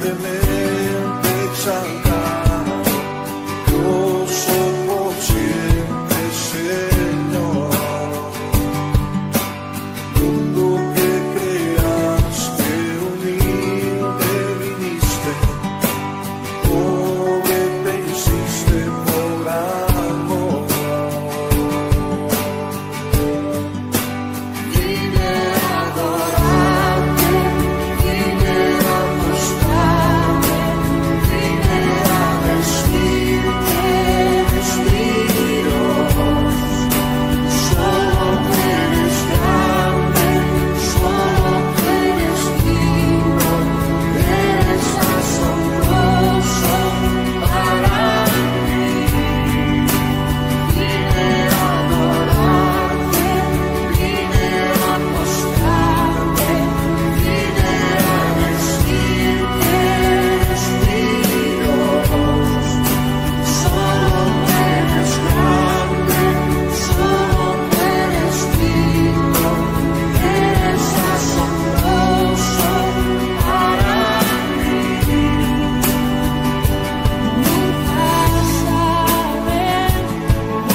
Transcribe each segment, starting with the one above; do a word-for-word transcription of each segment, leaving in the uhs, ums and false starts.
Simplemente exaltar tu solo sientes, Señor. Mundo que creaste, humilde viniste, pobre te hiciste por amor. Vine a adorarte, vine a buscarte, vine a vestirte de vestidos. Solo tú eres grande, solo tú eres digno, eres asombroso para mí. Vine a adorarte, vine a mostrarte, vine a vestirte de vestidos. Solo tú eres grande, solo tú eres digno, eres asombroso para mí. Nunca saben cuánto costó ver mi maldad sobre esa cruz. Nunca saben cuánto costó ver mi maldad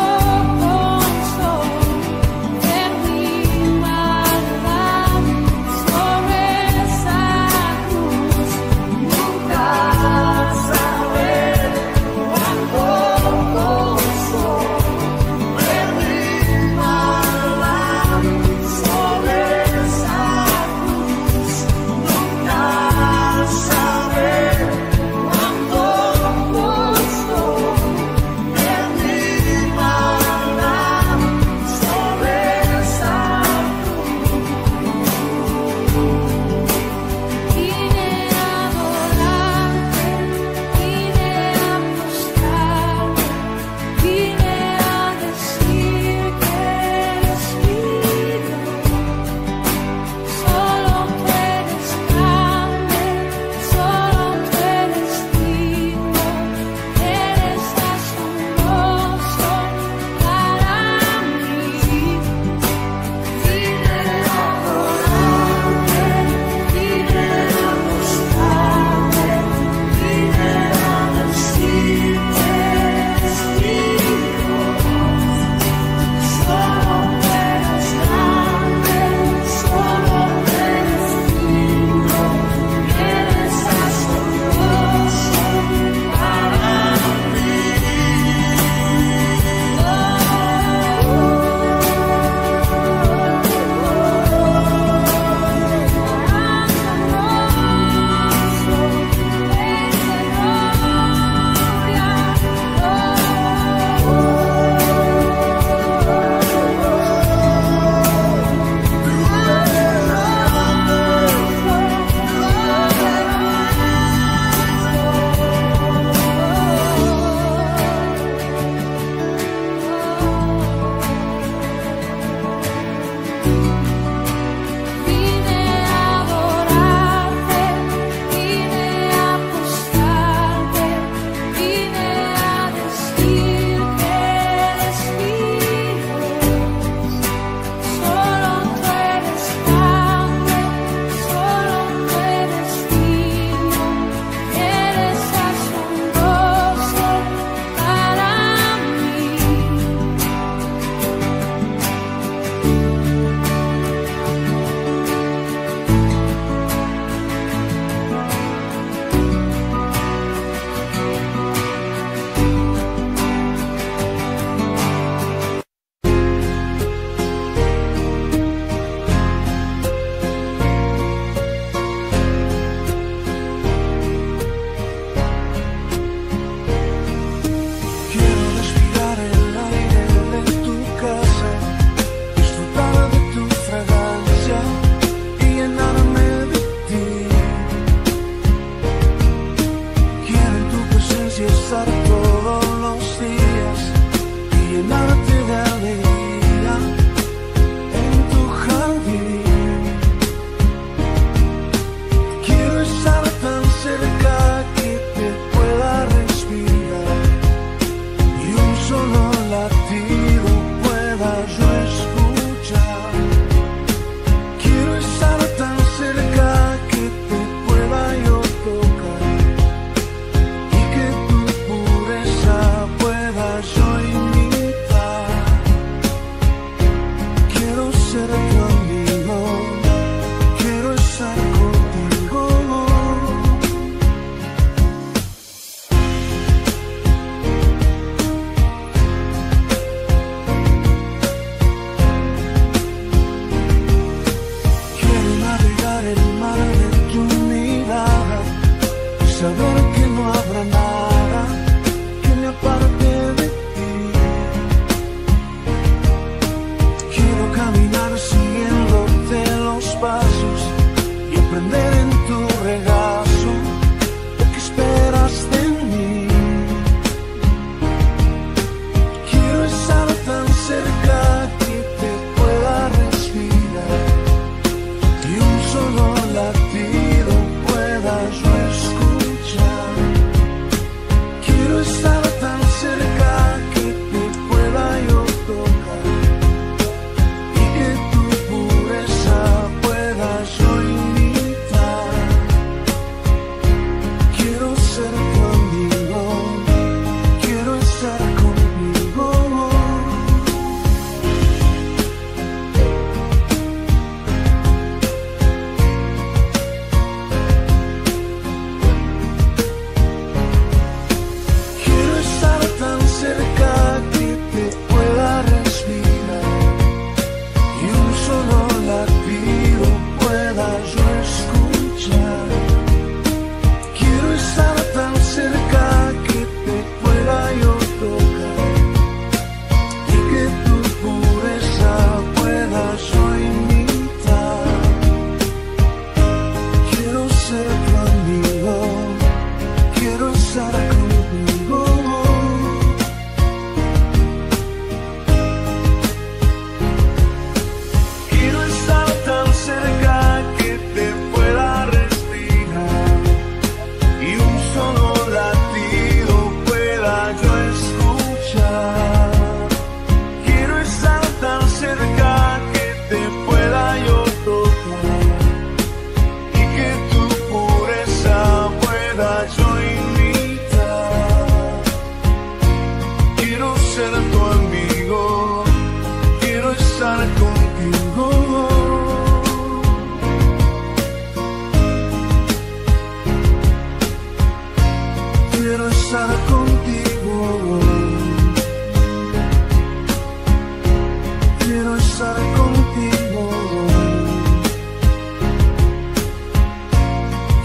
sobre esa cruz. Nunca saben cuánto costó ver mi maldad sobre esa cruz. Nunca saben cuánto costó ver mi maldad sobre esa cruz. Vine a adorarte, vine a mostrarte, vine a decir que eres mío. Solo tú eres grande, solo tú eres digno, eres asombroso para mí. Vine a adorarte, vine a mostrarte, vine a decirte vestidos. Solo tú eres grande, solo tú eres digno, eres asombroso para mí. Oh. Vine a adorarte, vine a buscarte, vine a decir que eres mío. Solo tú eres grande, solo tú eres digno, eres asombroso para mí. Quiero respirar el aire de tu casa, disfrutar de tu fragancia y llenarme de ti. Quiero en tu presencia estar todos los días y llenarte de alegría en tu jardín. Quiero estar tan cerca que te pueda pasa contigo. Quiero estar contigo.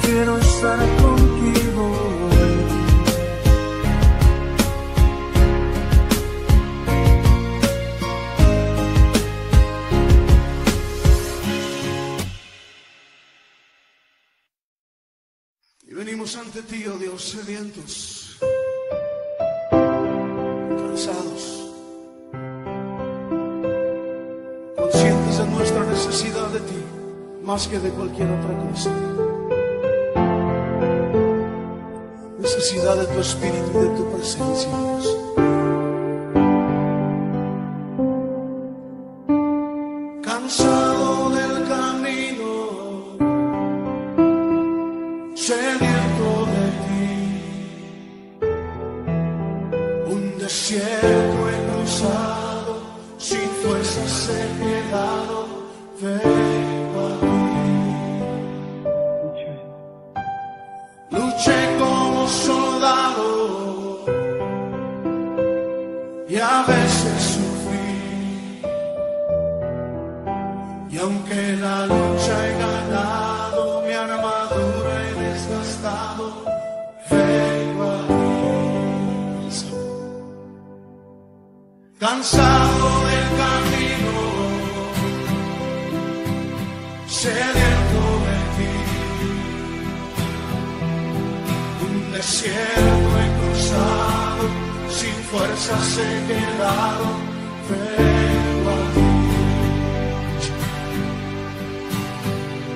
Quiero estar contigo. Y venimos ante ti, oh Dios, sedientos. Necesidad de ti más que de cualquier otra cosa, necesidad de tu espíritu y de tu presencia, Dios. Cansado del camino, sediento de ti, un desierto he cruzado, si fuerzas he quedado. Vengo a ti. Luché como soldado y a veces sufrí, y aunque la lucha he ganado, mi armadura he desgastado. Vengo a ti. Cansado del camino, sediento de ti, un desierto he cruzado, sin fuerzas he quedado, vengo a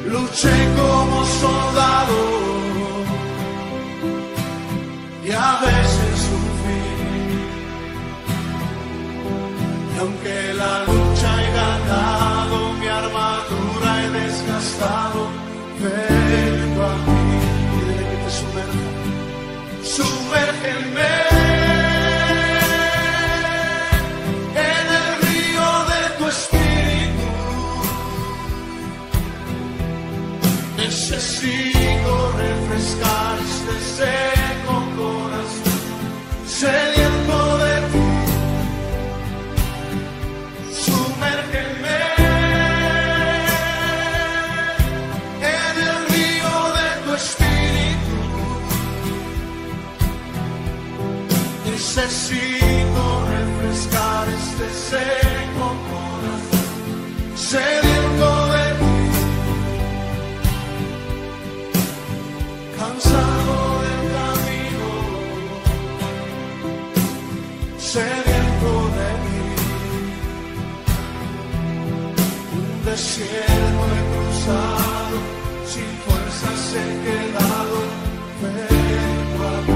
ti. Luché como soldado y a veces sufrí, y aunque la lucha he ganado, mi armadura desgastado, vengo a ti. Pídele que te sumerja. Sumérgeme en el río de tu espíritu. Necesito refrescar este seco corazón, sediento de ti. Sumérgeme Necesito refrescar este seco corazón, sediento de ti, cansado del camino, sediento de ti, un desierto he cruzado, sin fuerzas he quedado, vengo a ti.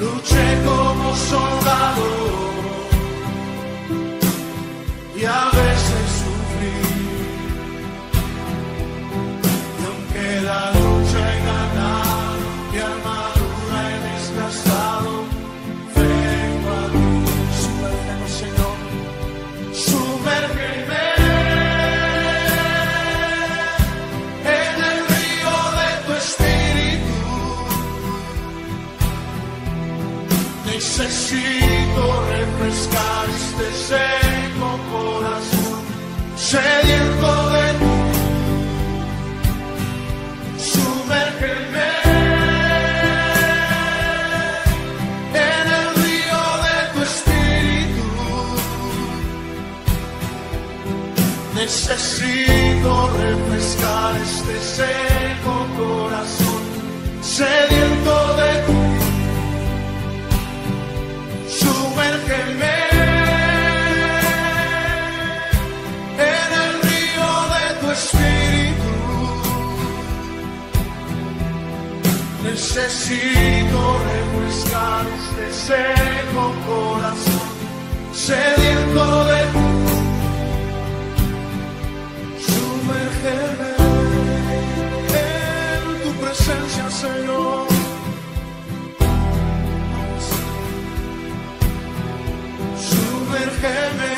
Luché como soldado y a veces sufrí, y aunque la lucha he ganado, mi armadura he desgastado, vengo a ti. Sumérgeme, Señor, sumérgeme en el río de tu espíritu. Necesito refrescar este seco corazón, sediento de ti. Sumérgeme en el río de tu espíritu. Necesito refrescar este seco corazón, sediento de ti. Sumérgeme en el río de tu espíritu. Necesito refrescar este seco corazón, sediento de ti. Sumérgeme en tu presencia, Señor. Sumérgeme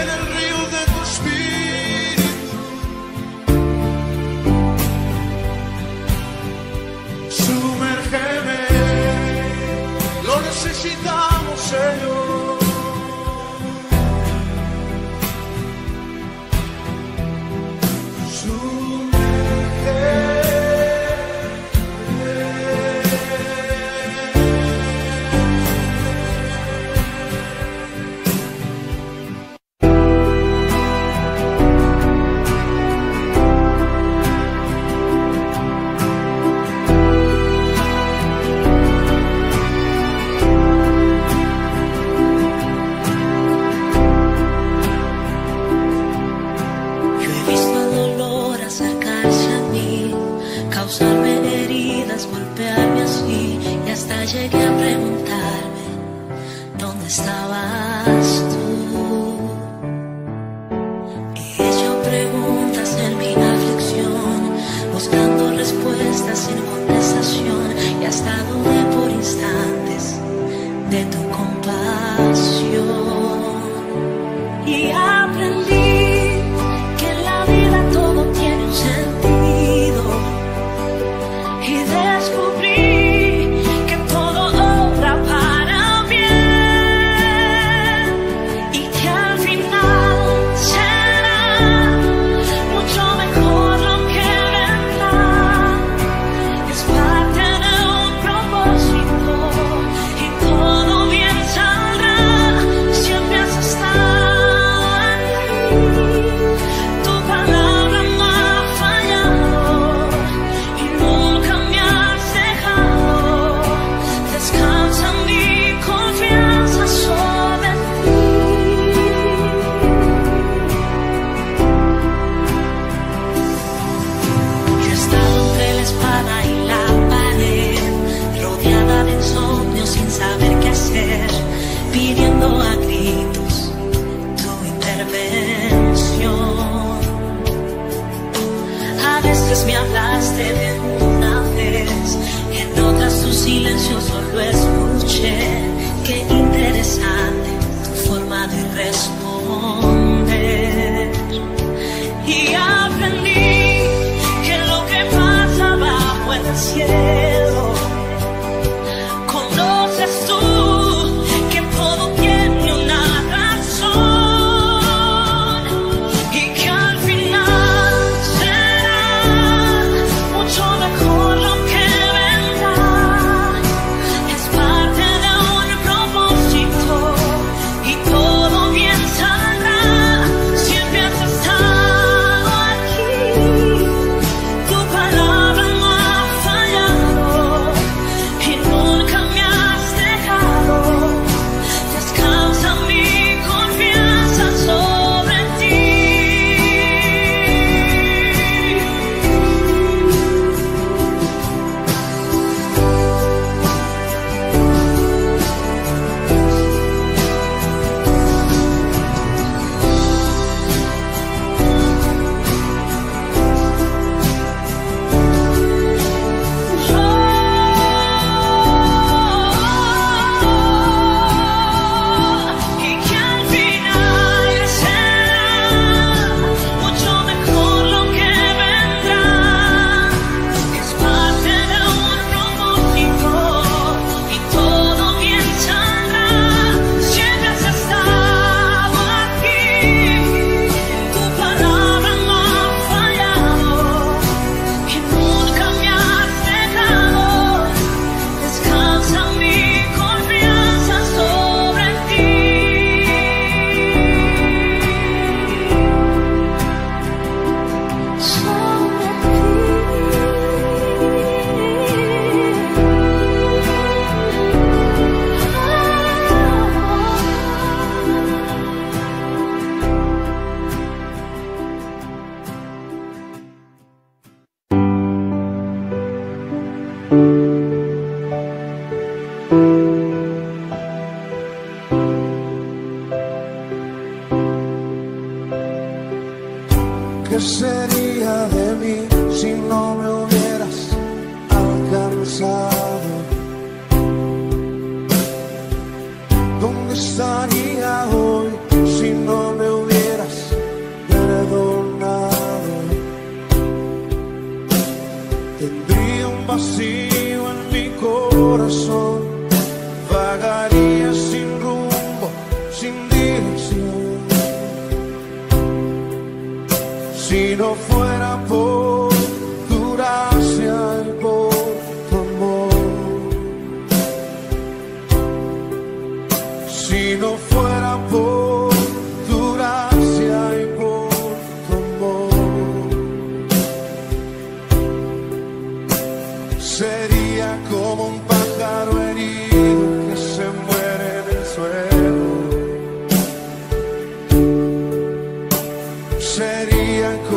en el río de tu espíritu. quisieras golpearme así, y hasta llegué a preguntarme dónde estabas tú. He hecho preguntas en mi aflicción, buscando respuestas sin contestación, y hasta dudé por instantes de tu compasión. Y aprendí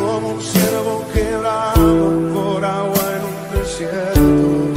como un ciervo quebrado por agua en un desierto.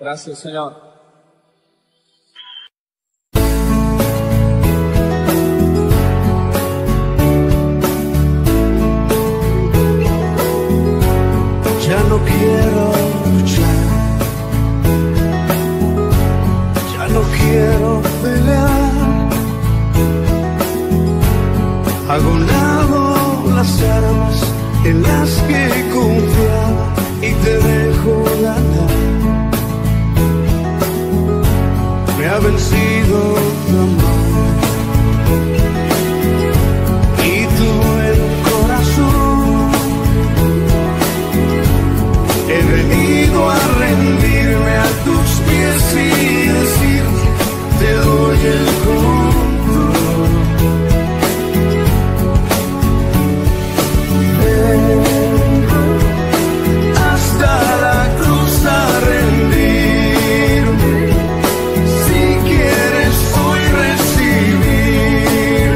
Gracias, Señor. Ya no quiero luchar, ya no quiero pelear. Hago un lado las armas en las que confiaba y te dejo ganar. Me ha vencido tu amor y tú el corazón. He venido a rendirme a tus pies y decir te doy el control. Ven hasta la cruz a rendir. Si quieres hoy recibir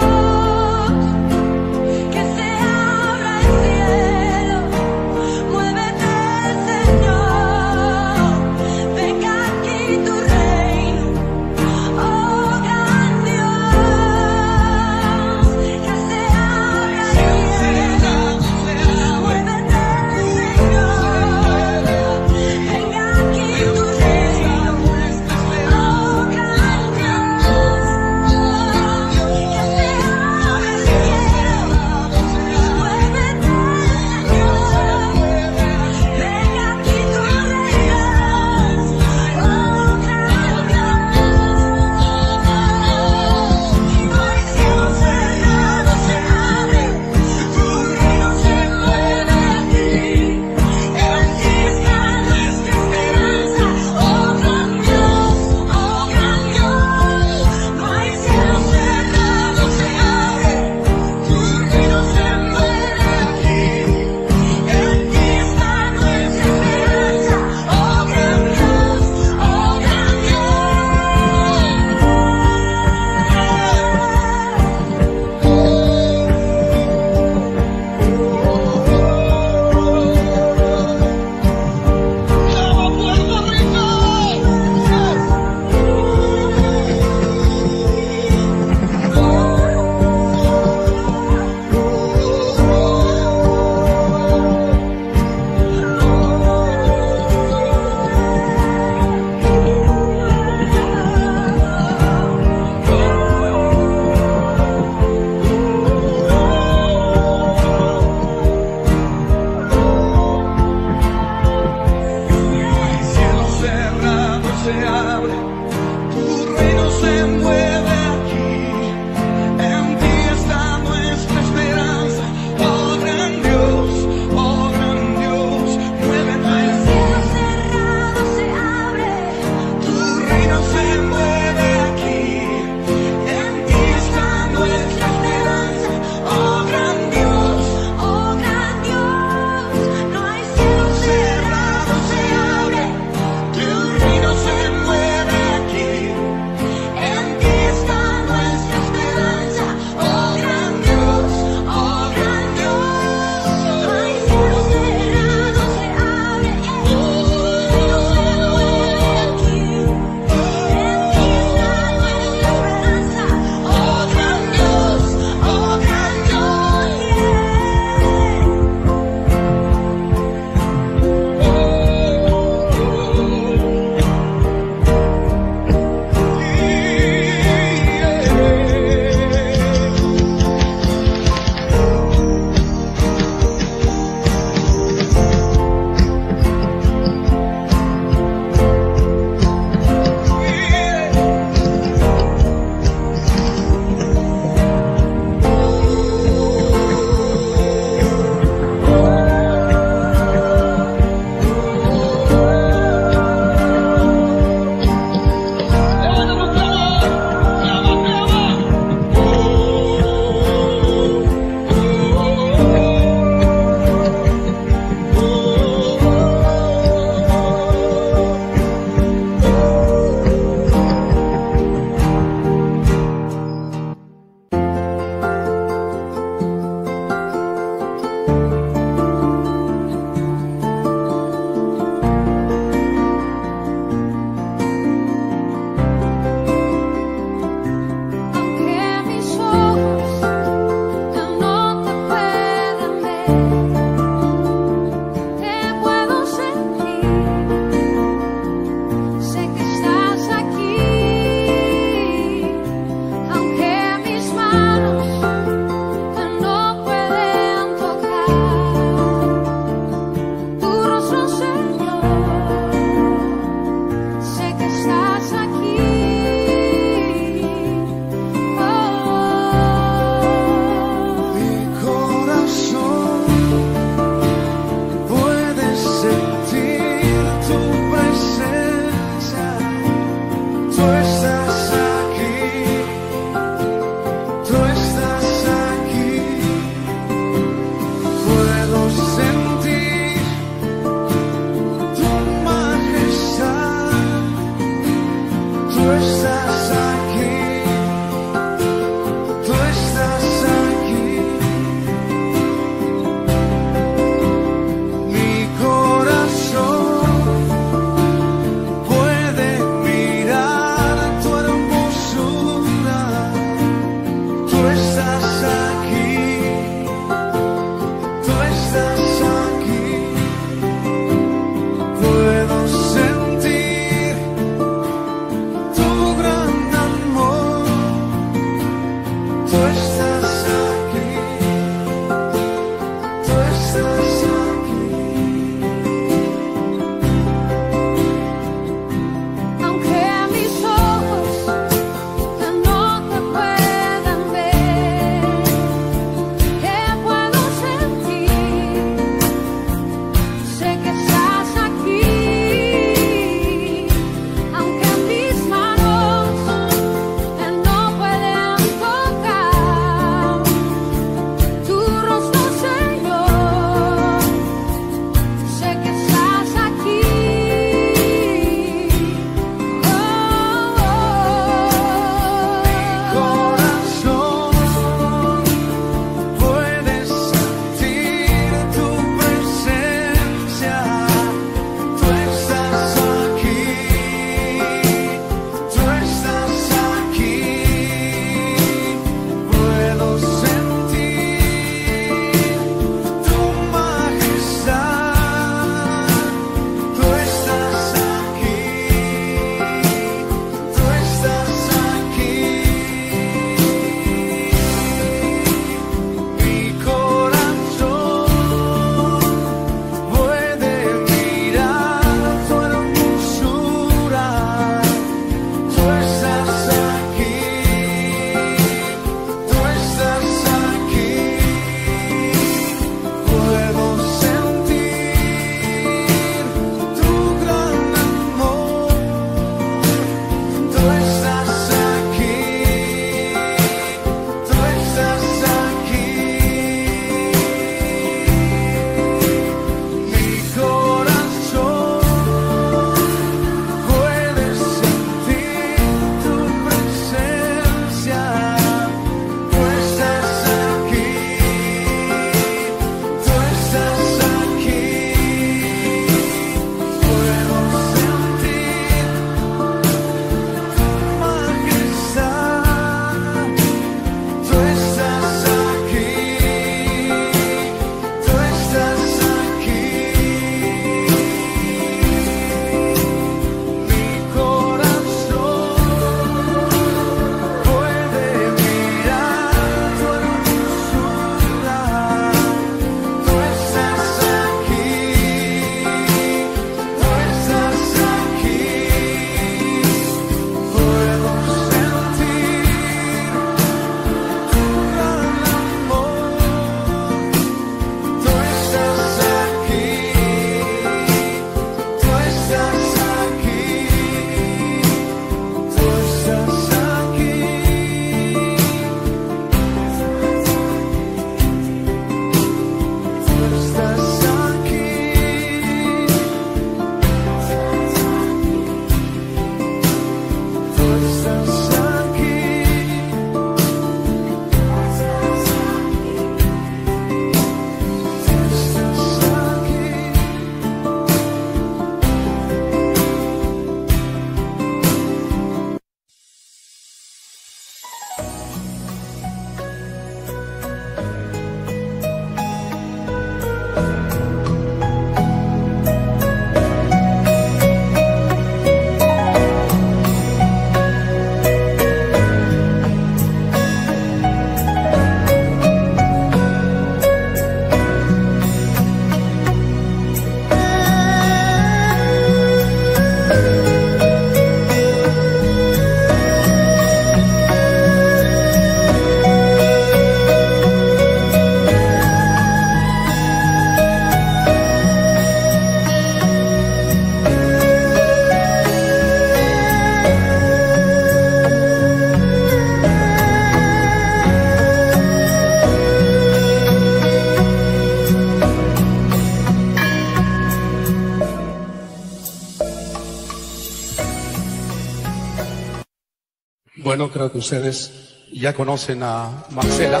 Bueno, creo que ustedes ya conocen a Marcela.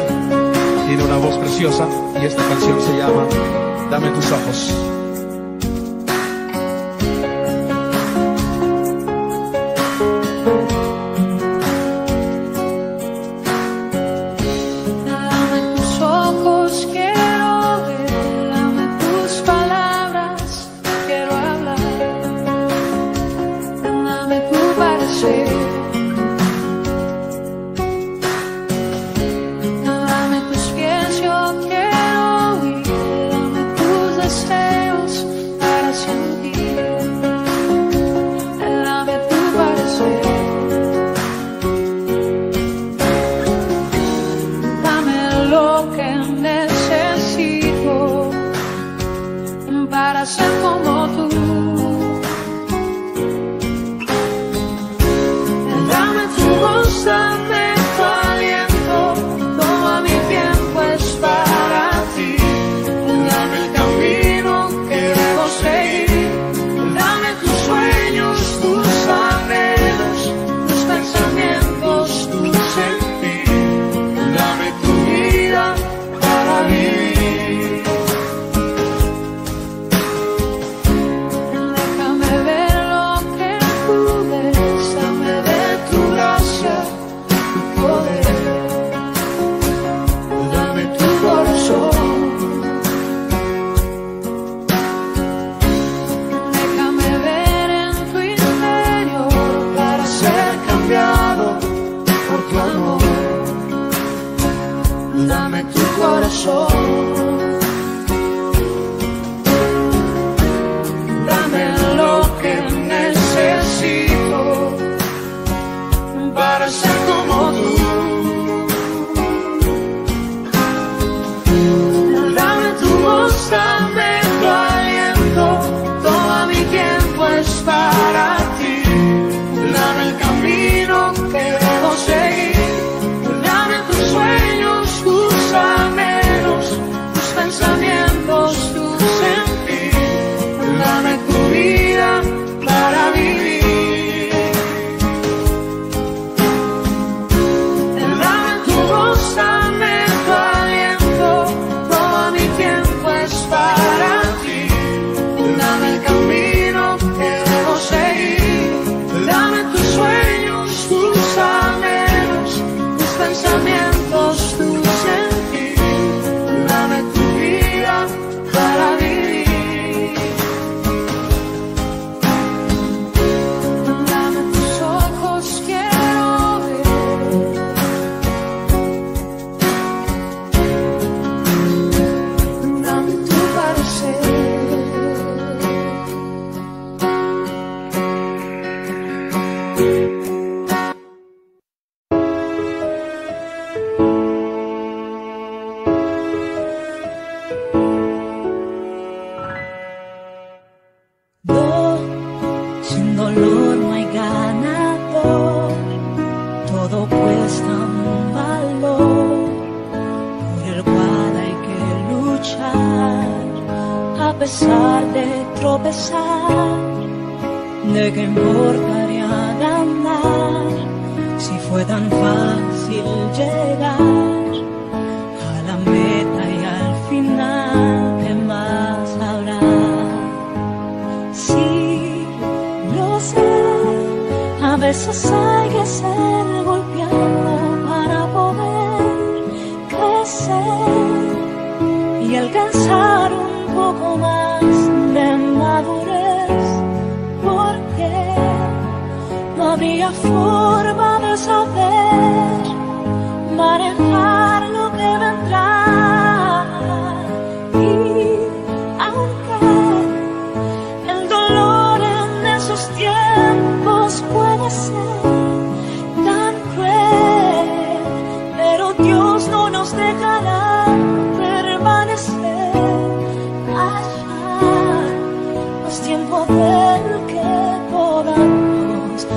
Tiene una voz preciosa y esta canción se llama Dame tus ojos.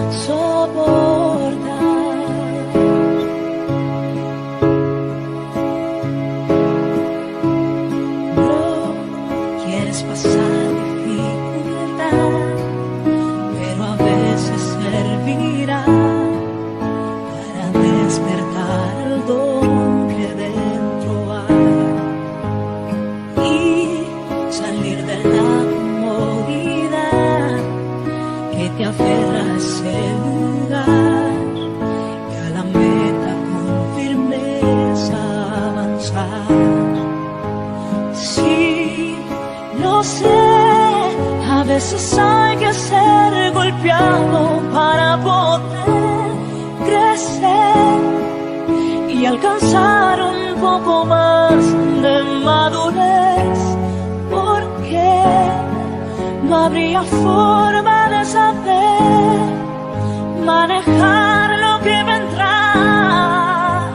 Soportar que te aferras en lugar y a la meta con firmeza avanzar. Sí, lo sé, a veces hay que ser golpeado para poder crecer y alcanzar un poco más de madurez, porque no habría forma de saber manejar lo que vendrá.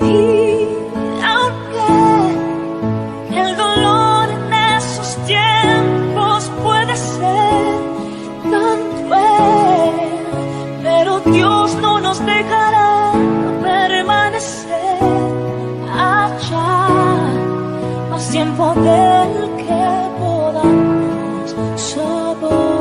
Y aunque el dolor en esos tiempos puede ser tan cruel, pero Dios no nos dejará permanecer allá más tiempo del que podamos soportar.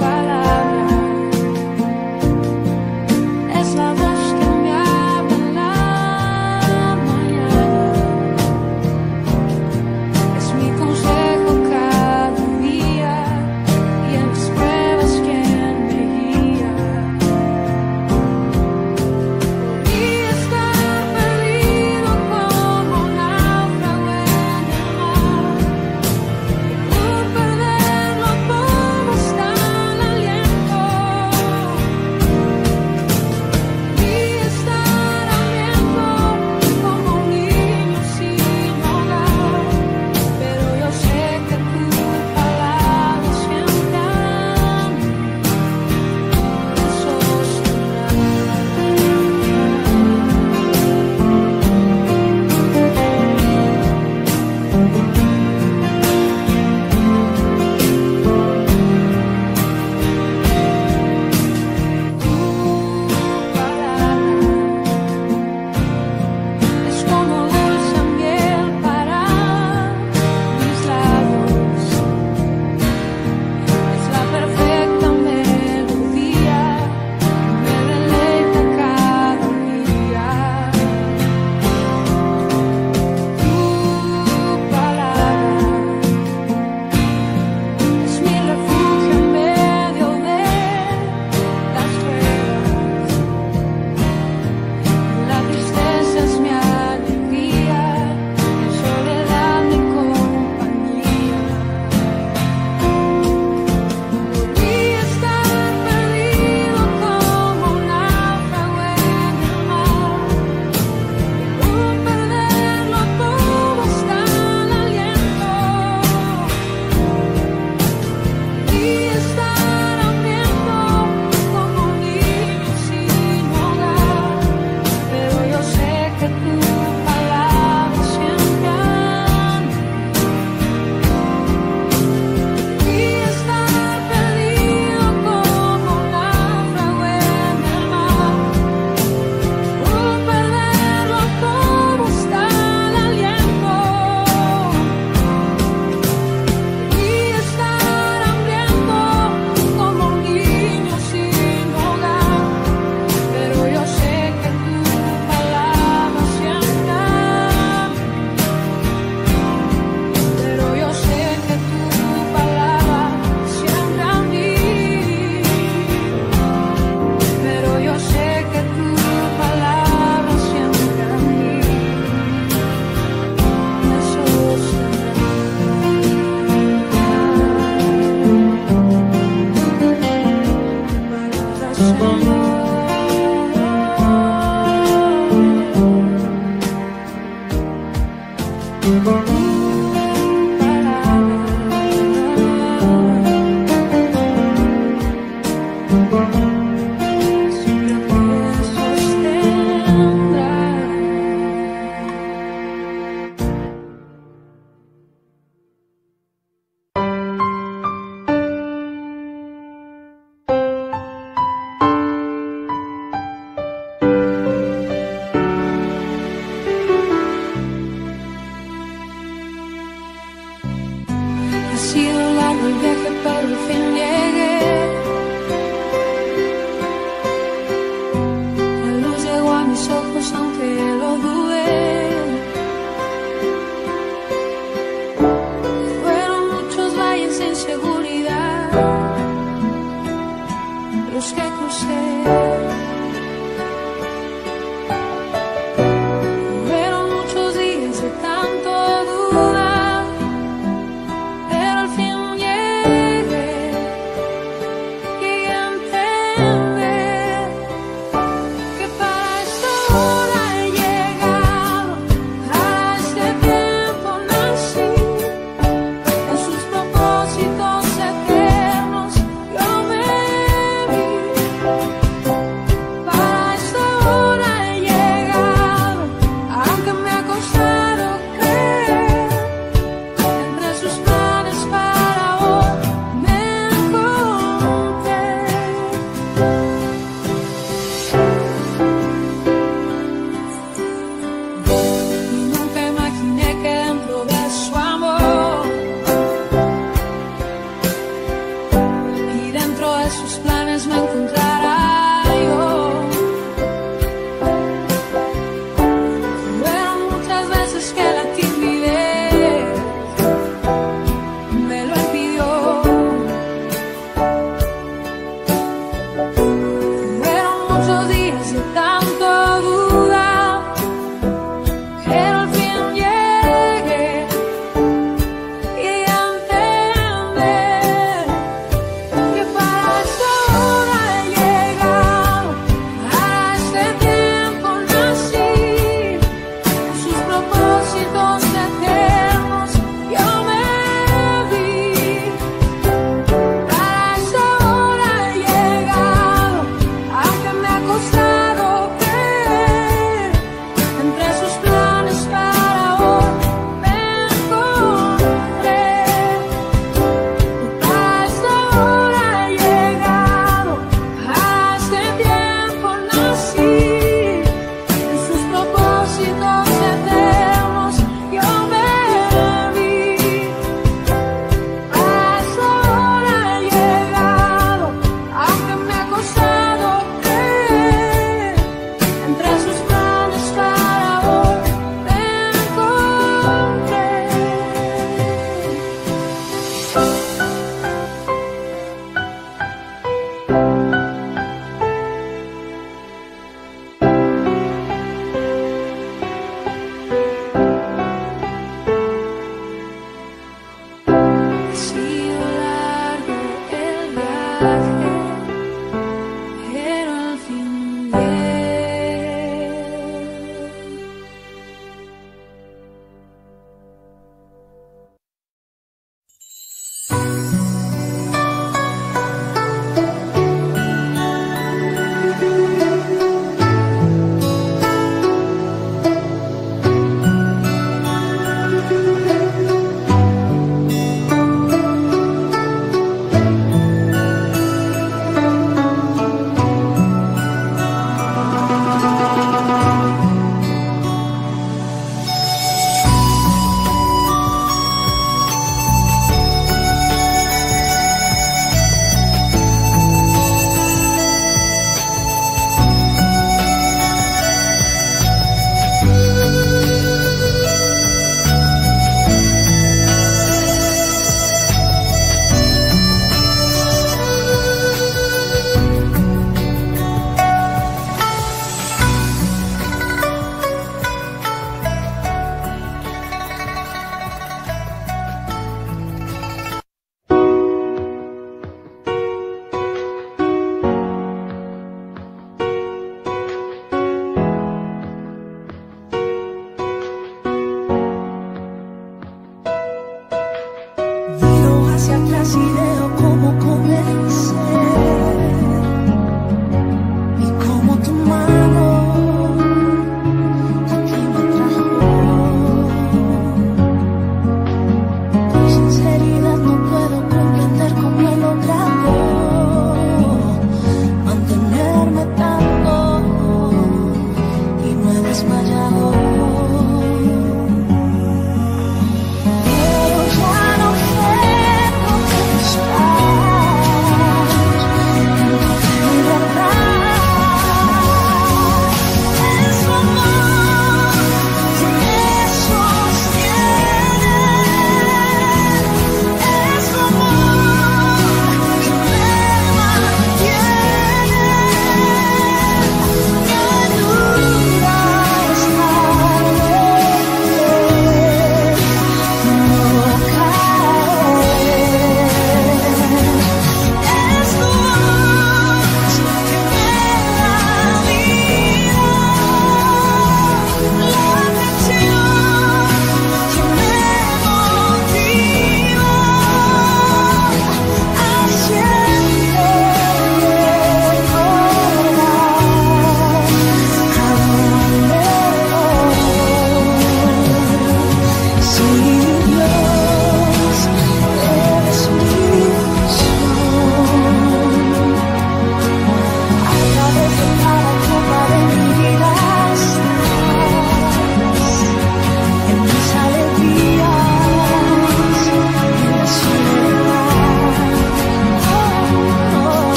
Para Couché, couché.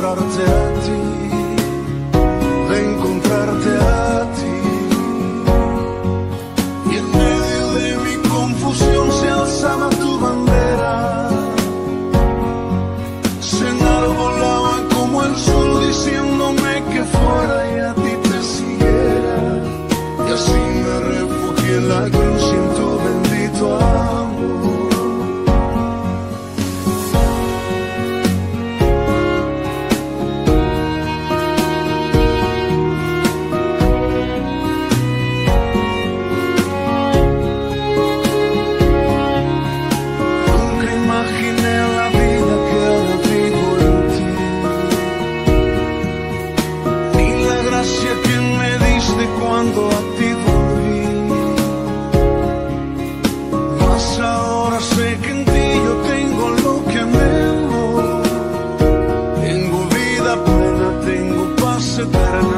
nombrarte a ti, de encontrarte a ti. Y en medio de mi confusión se alzaba tu bandera, se enarbolaba como el sol diciéndome que fuera y a ti te siguiera. Y así me refugié en la cruz y en tu bendito amor.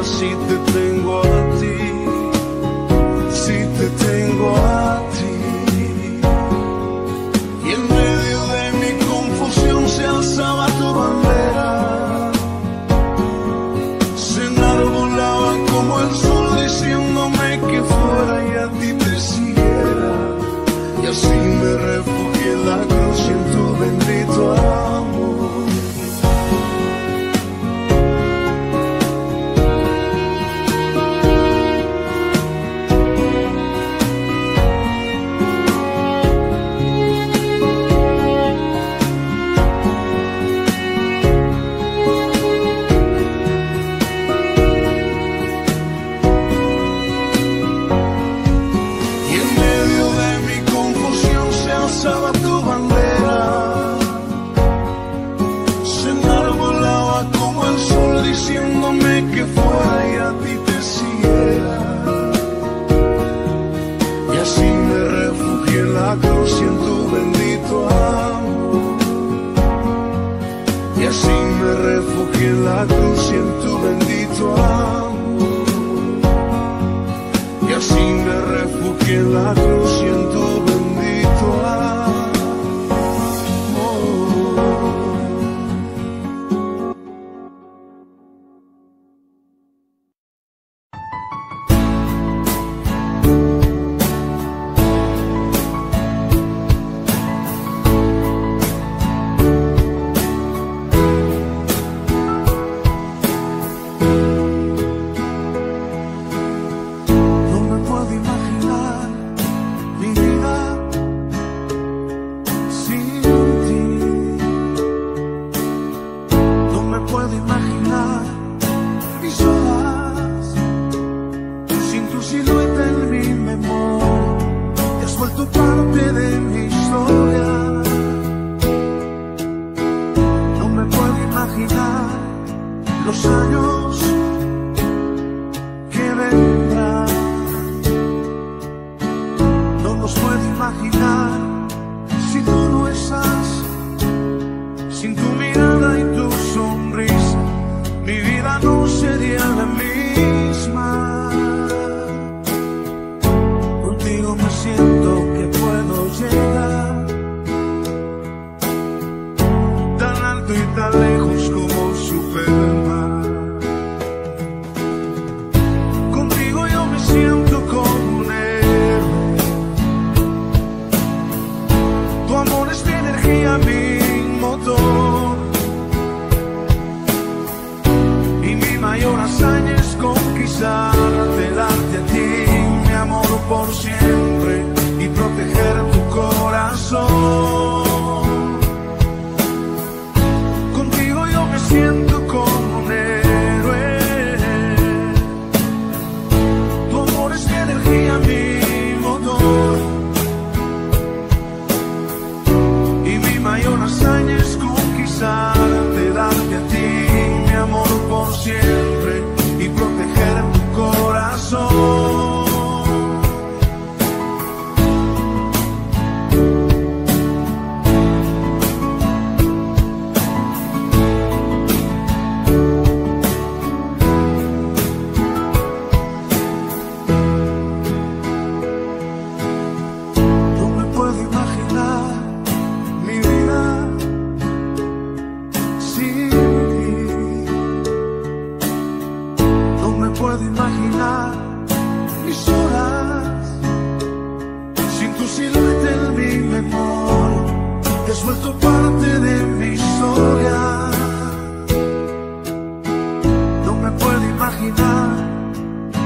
Si te tengo a ti, si te tengo a ti. Y en medio de mi confusión se alzaba tu bandera, se enarbolaba como el sol diciéndome que fuera y a ti te siguiera. Y así me refugié en la cruz y en tu bendito amor.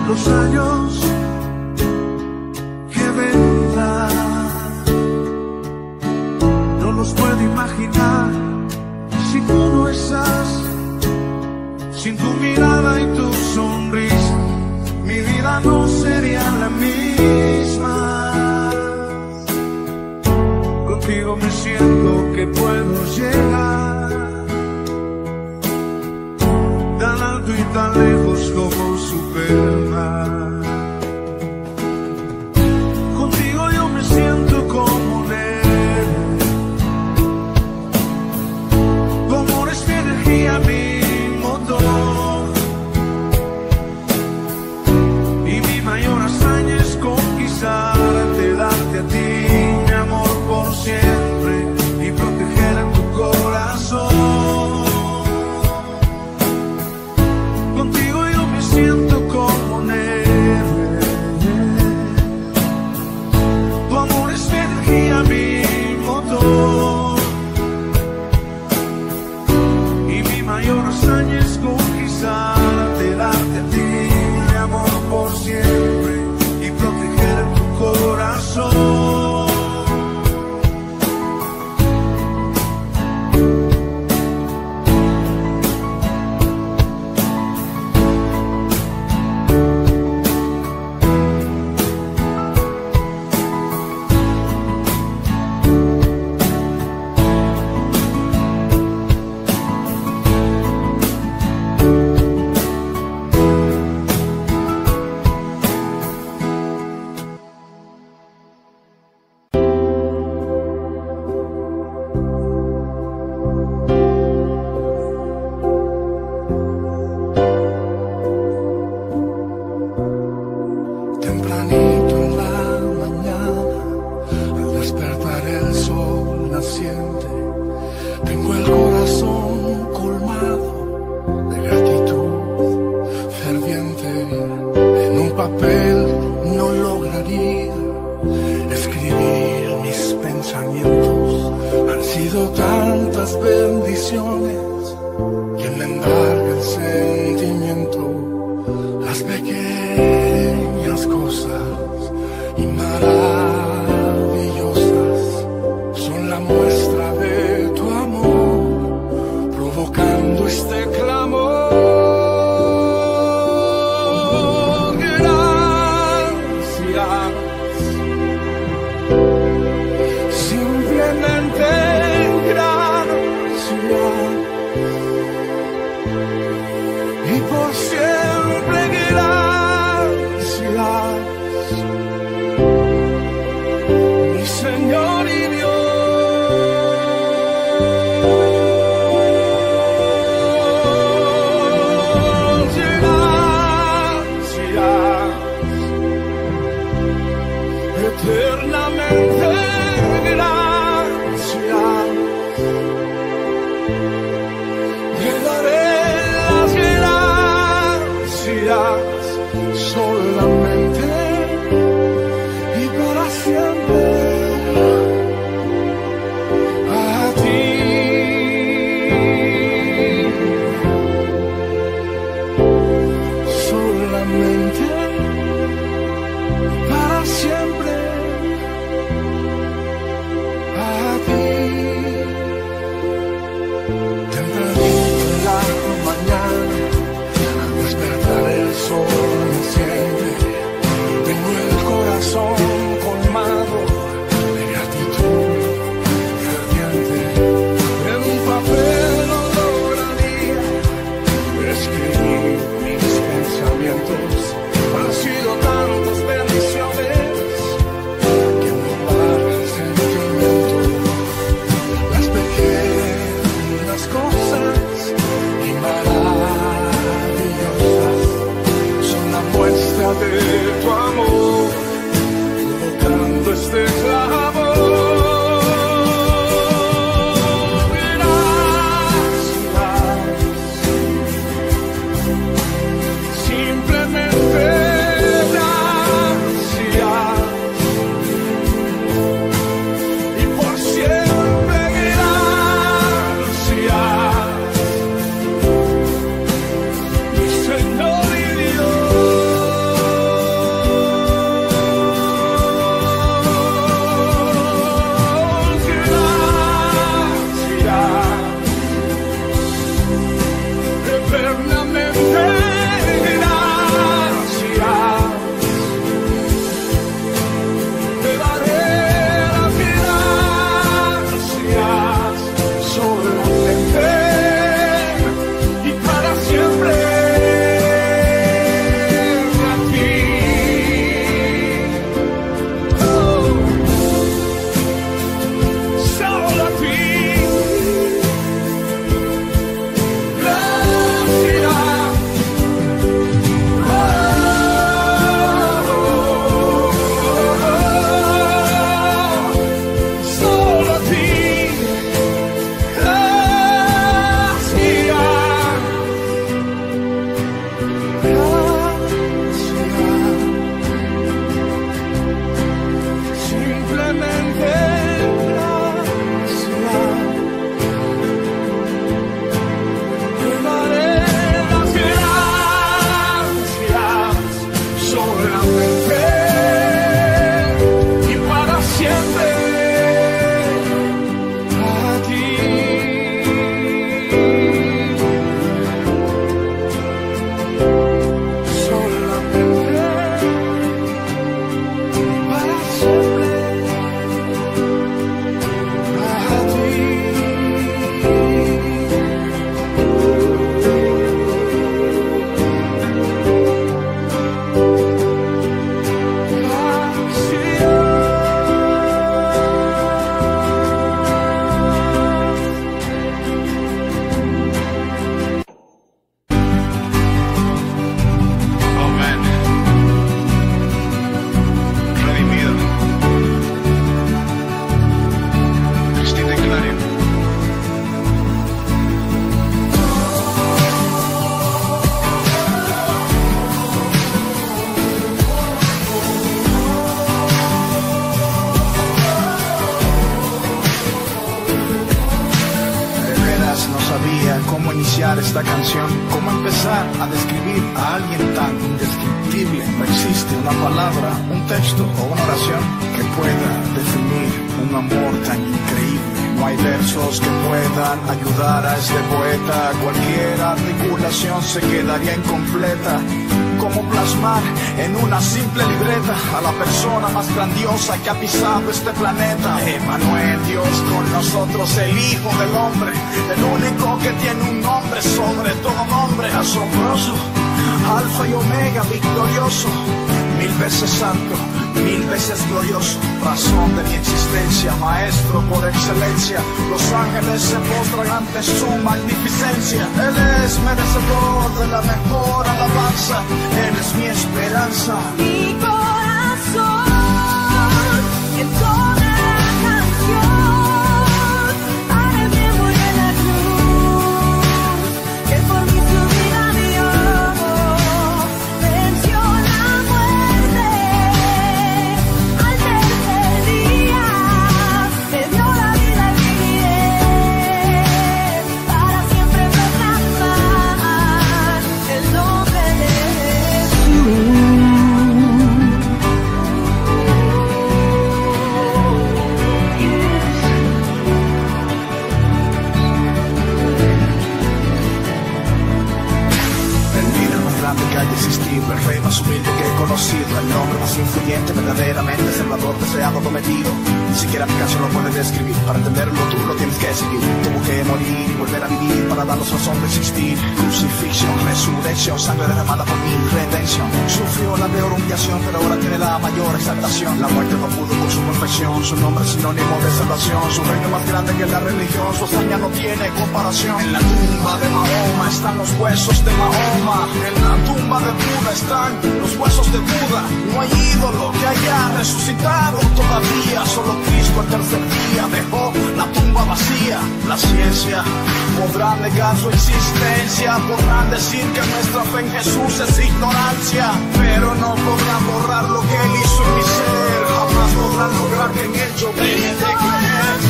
los años que vendrán. No los puedo imaginar sin tú no estás, sin tu mirada y tu sonrisa. Mi vida no sería la misma. Contigo me siento que puedo llegar tan alto y tan lejos como Superman. Contigo yo me siento como un héroe, como eres mi energía, mi motor. Y mi mayor hazaña es conquistarte, darte a ti mi amor por siempre y proteger en tu corazón. terminar esta canción? ¿Cómo empezar a describir a alguien tan indescriptible? No existe una palabra, un texto o una oración que pueda definir un amor tan increíble. No hay versos que puedan ayudar a este poeta. Cualquier articulación se quedaría incompleta. ¿Cómo plasmar en una simple libreta a la persona más grandiosa que ha pisado este planeta? Emmanuel, Dios con nosotros, el Hijo del Hombre, el único que tiene un nombre sobre todo nombre. Asombroso, alfa y omega, victorioso, mil veces santo, mil veces glorioso, razón de mi existencia, maestro por excelencia. Los ángeles se postran ante su magnificencia. Él es merecedor de la mejor alabanza, Él es mi esperanza. Mi corazón entona la canción para el que murió en la cruz, que por mi vida dio, venció la muerte. Al tercer día me dio la vida y viviré, para siempre proclamar el nombre de Jesús. Que haya existido, el rey más humilde que he conocido, el nombre más influyente, verdaderamente salvador, deseado, prometido. Ni siquiera Picasso lo puede describir. Para entenderlo tú lo tienes que seguir. Tuvo que morir y volver a vivir para darnos razón de existir. Crucifixión, resurrección, sangre derramada por mi redención. Sufrió la peor humillación, pero ahora tiene la mayor exaltación. La muerte no pudo con su perfección, su nombre es sinónimo de salvación. Su reino más grande que la religión, su hazaña no tiene comparación. En la tumba de Mahoma están los huesos de Mahoma. En la tumba En la tumba de Buda están los huesos de Buda. No hay ídolo que haya resucitado todavía. Solo Cristo el tercer día dejó la tumba vacía. La ciencia podrá negar su existencia, podrán decir que nuestra fe en Jesús es ignorancia, pero no podrán borrar lo que Él hizo en mi ser. Jamás podrán lograr que en Él yo deje de creer.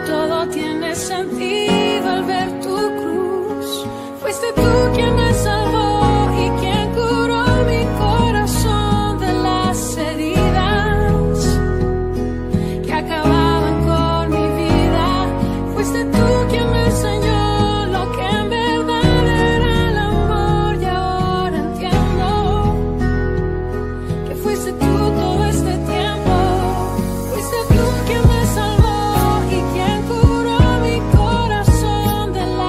ahora todo tiene sentido al ver tu cruz. Fuiste tú quien me salvó y quien curó mi corazón de las heridas que acababan con mi vida. Fuiste tú quien me enseñó lo que en verdad era el amor, y ahora entiendo que fuiste tú todo este tiempo. Fuiste tú quien me salvó y quien curó mi corazón de las heridas.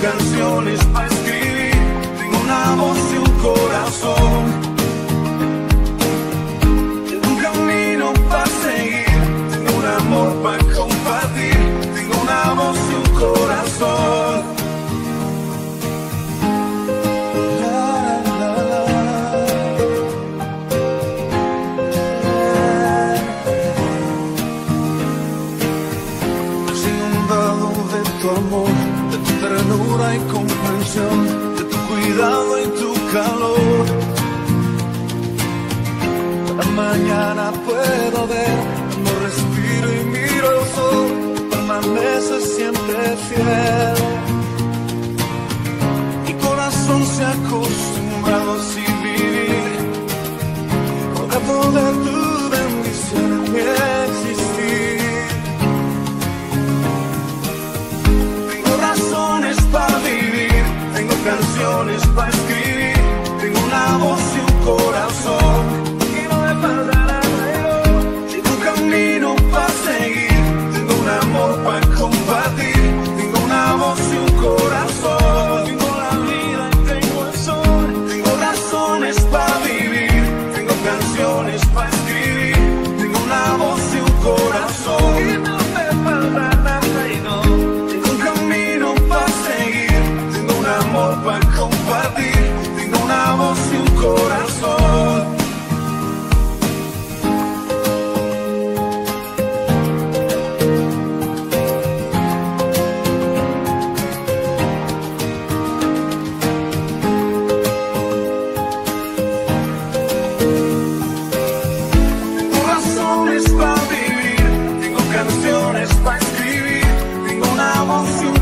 canciones para escribir. Tengo una voz y un corazón. Tengo un camino para seguir. Tengo un amor para compartir. Tengo una voz y un corazón. Y comprensión, de tu cuidado y tu calor. Cada mañana puedo ver cómo respiro y miro el sol. Permanece siempre fiel. Mi corazón se ha acostumbrado a sí vivir, porque poder tu bendición en mi existir. Para vivir, tengo canciones para escribir, tengo una voz y un corazón que no me pasará luego, tengo un camino para seguir, tengo un amor para compartir, tengo una voz y un corazón, tengo la vida y tengo el sol, tengo razones para vivir, tengo canciones para escribir, tengo una voz y un corazón que no me pasará. Para compartir, tengo una voz y un corazón. Tengo razones para vivir, tengo canciones para escribir, tengo una voz y un corazón.